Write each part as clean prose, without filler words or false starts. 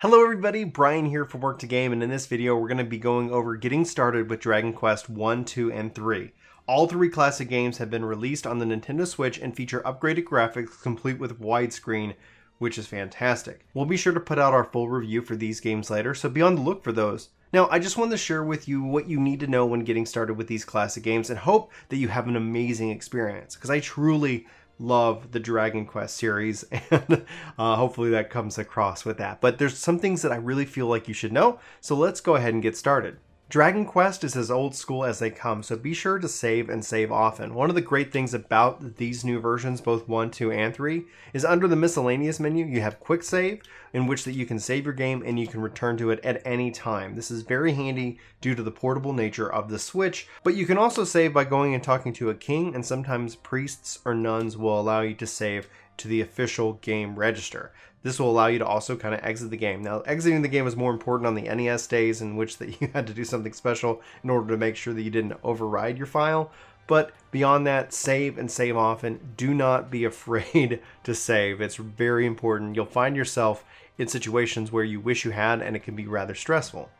Hello everybody, Brian here from Work2Game, and in this video we're going to be going over getting started with Dragon Quest 1, 2, and 3. All three classic games have been released on the Nintendo Switch and feature upgraded graphics complete with widescreen, which is fantastic. We'll be sure to put out our full review for these games later, so be on the look for those. Now, I just wanted to share with you what you need to know when getting started with these classic games and hope that you have an amazing experience, because I truly love the Dragon Quest series, and hopefully that comes across with that. But there's some things that I really feel like you should know, so let's go ahead and get started. Dragon Quest is as old school as they come, so be sure to save and save often. One of the great things about these new versions, both 1, 2, and 3, is under the miscellaneous menu you have quick save, in which that you can save your game and you can return to it at any time. This is very handy due to the portable nature of the Switch, but you can also save by going and talking to a king, and sometimes priests or nuns will allow you to save to the official game register. This will allow you to also kind of exit the game. Now, exiting the game was more important on the NES days, in which that you had to do something special in order to make sure that you didn't override your file. But beyond that, save and save often. Do not be afraid to save. It's very important. You'll find yourself in situations where you wish you had, and it can be rather stressful.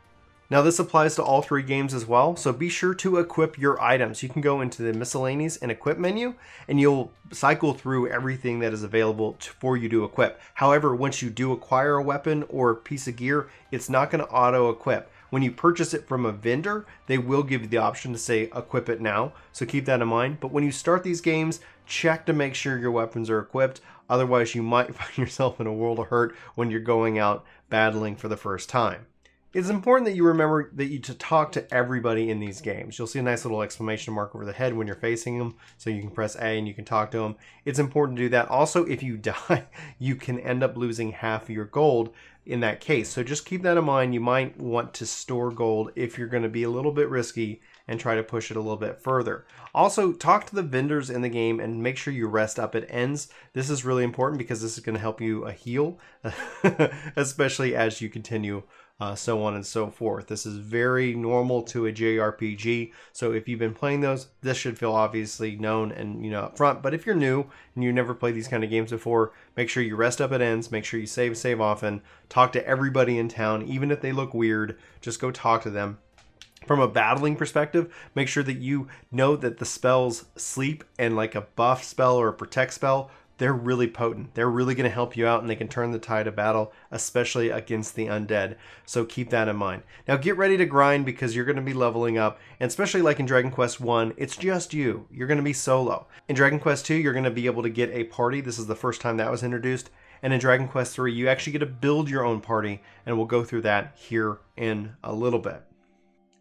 Now, this applies to all three games as well, so be sure to equip your items. You can go into the miscellaneous and equip menu, and you'll cycle through everything that is available for you to equip. However, once you do acquire a weapon or a piece of gear, it's not going to auto-equip. When you purchase it from a vendor, they will give you the option to say, equip it now, so keep that in mind. But when you start these games, check to make sure your weapons are equipped. Otherwise, you might find yourself in a world of hurt when you're going out battling for the first time. It's important that you remember that you to talk to everybody in these games. You'll see a nice little exclamation mark over the head when you're facing them, so you can press A and you can talk to them. It's important to do that. Also, if you die, you can end up losing half of your gold in that case. So just keep that in mind. You might want to store gold if you're going to be a little bit risky and try to push it a little bit further. Also, talk to the vendors in the game and make sure you rest up at ends. This is really important because this is going to help you heal, especially as you continue so on and so forth. This is very normal to a JRPG, so if you've been playing those, this should feel obviously known and up front. But if you're new and you never played these kind of games before, make sure you rest up at ends, make sure you save often, talk to everybody in town, even if they look weird, just go talk to them. From a battling perspective, make sure that you know that the spells sleep and like a buff spell or a protect spell, they're really potent. They're really going to help you out, and they can turn the tide of battle, especially against the undead. So keep that in mind. Now get ready to grind, because you're going to be leveling up, and especially like in Dragon Quest 1, it's just you. You're going to be solo. In Dragon Quest 2, you're going to be able to get a party. This is the first time that was introduced. And in Dragon Quest 3, you actually get to build your own party, and we'll go through that here in a little bit.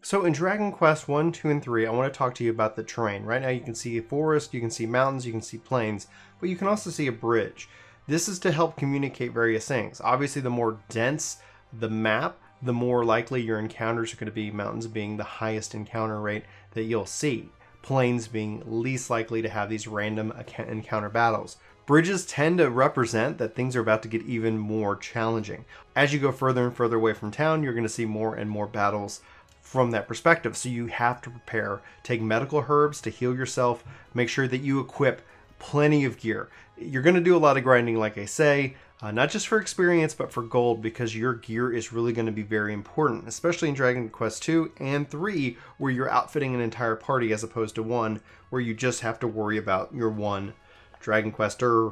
So in Dragon Quest 1, 2, and 3, I want to talk to you about the terrain. Right now you can see a forest, you can see mountains, you can see plains, but you can also see a bridge. This is to help communicate various things. Obviously, the more dense the map, the more likely your encounters are going to be, mountains being the highest encounter rate that you'll see, plains being least likely to have these random encounter battles. Bridges tend to represent that things are about to get even more challenging. As you go further and further away from town, you're going to see more and more battles from that perspective, so you have to prepare. Take medical herbs to heal yourself. Make sure that you equip plenty of gear. You're going to do a lot of grinding, like I say, not just for experience but for gold, because your gear is really going to be very important, especially in Dragon Quest 2 and 3, where you're outfitting an entire party as opposed to one where you just have to worry about your one Dragon Quester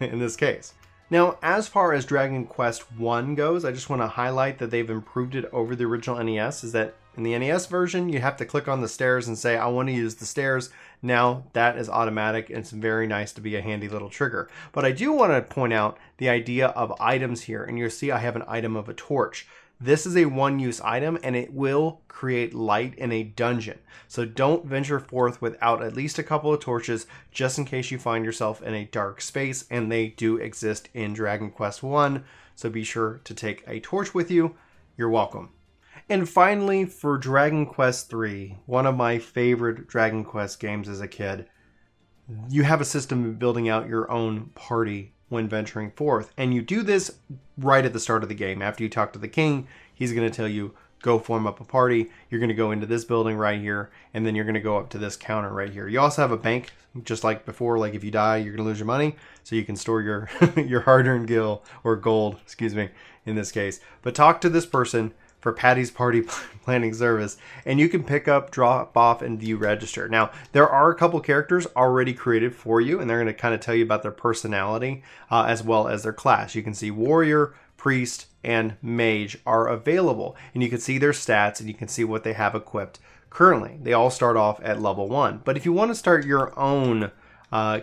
in this case. Now, as far as Dragon Quest 1 goes, I just want to highlight that they've improved it over the original NES, is that in the NES version, you have to click on the stairs and say, I want to use the stairs. Now, that is automatic, and it's very nice to be a handy little trigger. But I do want to point out the idea of items here, and you'll see I have an item of a torch. This is a one-use item, and it will create light in a dungeon. So don't venture forth without at least a couple of torches, just in case you find yourself in a dark space, and they do exist in Dragon Quest 1, so be sure to take a torch with you. You're welcome. And finally, for Dragon Quest 3, one of my favorite Dragon Quest games as a kid, you have a system of building out your own party when venturing forth. And you do this right at the start of the game. After you talk to the king, he's going to tell you, go form up a party. You're going to go into this building right here, and then you're going to go up to this counter right here. You also have a bank, just like before. Like if you die, you're going to lose your money, so you can store your your hard-earned gold, excuse me, in this case. But talk to this person for Patty's Party Planning Service, and you can pick up, drop off, and view register. Now, there are a couple characters already created for you, and they're going to kind of tell you about their personality as well as their class. You can see Warrior, Priest, and Mage are available, and you can see their stats, and you can see what they have equipped currently. They all start off at level 1, but if you want to start your own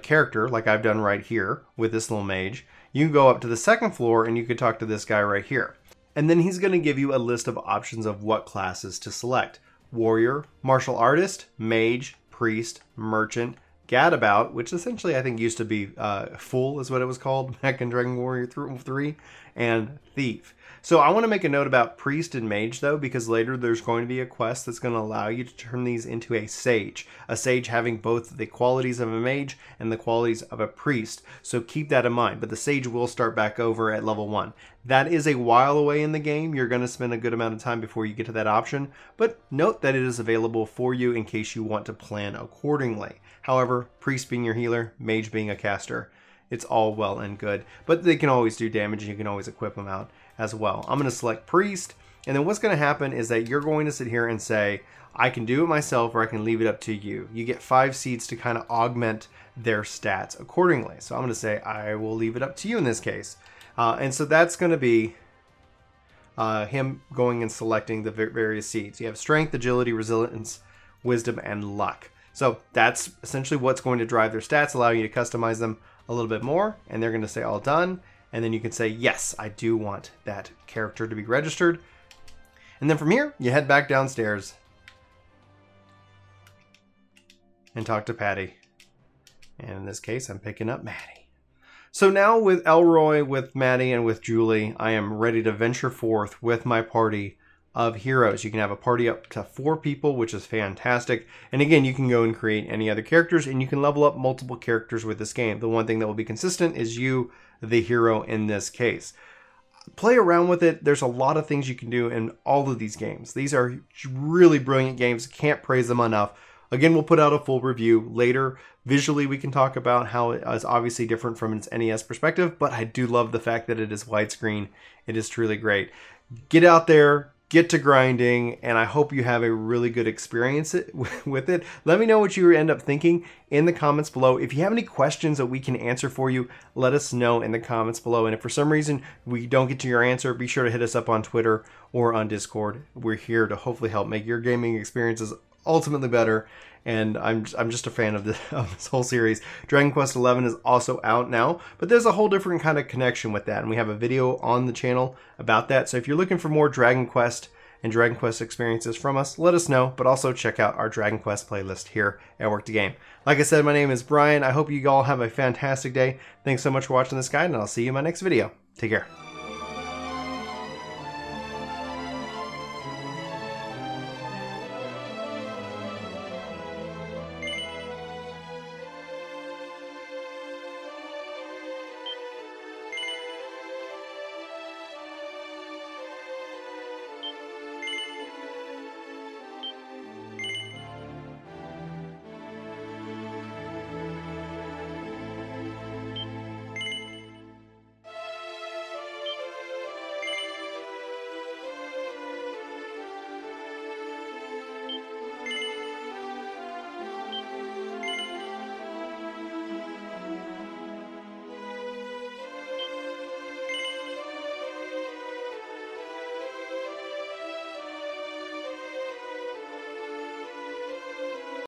character, like I've done right here with this little mage, you can go up to the second floor, and you can talk to this guy right here. And then he's going to give you a list of options of what classes to select. Warrior, Martial Artist, Mage, Priest, Merchant, Gadabout, which essentially I think used to be Fool is what it was called back in Dragon Warrior 3, and Thief. So I want to make a note about Priest and Mage though, because later there's going to be a quest that's going to allow you to turn these into a Sage. A Sage having both the qualities of a Mage and the qualities of a Priest. So keep that in mind, but the Sage will start back over at level 1. That is a while away in the game. You're going to spend a good amount of time before you get to that option, but note that it is available for you in case you want to plan accordingly. However, Priest being your healer, Mage being a caster, it's all well and good, but they can always do damage and you can always equip them out as well. I'm going to select Priest, and then what's going to happen is that you're going to sit here and say, I can do it myself or I can leave it up to you. You get 5 seats to kind of augment their stats accordingly. So I'm going to say, I will leave it up to you in this case. And so that's going to be him going and selecting the various seats. You have Strength, Agility, Resilience, Wisdom, and Luck. So that's essentially what's going to drive their stats, allowing you to customize them a little bit more, and they're going to say all done. And then you can say, yes, I do want that character to be registered. And then from here, you head back downstairs and talk to Patty. And in this case, I'm picking up Maddie. So now with Elroy, with Maddie, and with Julie, I am ready to venture forth with my party of heroes. You can have a party up to 4 people, which is fantastic. And again, you can go and create any other characters, and you can level up multiple characters with this game. The one thing that will be consistent is you, the hero in this case. Play around with it. There's a lot of things you can do in all of these games. These are really brilliant games. Can't praise them enough. Again, we'll put out a full review later. Visually, we can talk about how it is obviously different from its NES perspective, but I do love the fact that it is widescreen. It is truly great. Get out there, get to grinding, and I hope you have a really good experience with it. Let me know what you end up thinking in the comments below. If you have any questions that we can answer for you, let us know in the comments below. And if for some reason we don't get to your answer, be sure to hit us up on Twitter or on Discord. We're here to hopefully help make your gaming experiences ultimately better. And I'm just a fan of this whole series. Dragon Quest XI is also out now, but there's a whole different kind of connection with that, and we have a video on the channel about that. So if you're looking for more Dragon Quest and Dragon Quest experiences from us, let us know, but also check out our Dragon Quest playlist here at Work2Game. Like I said, my name is Brian. I hope you all have a fantastic day. Thanks so much for watching this guide, and I'll see you in my next video. Take care.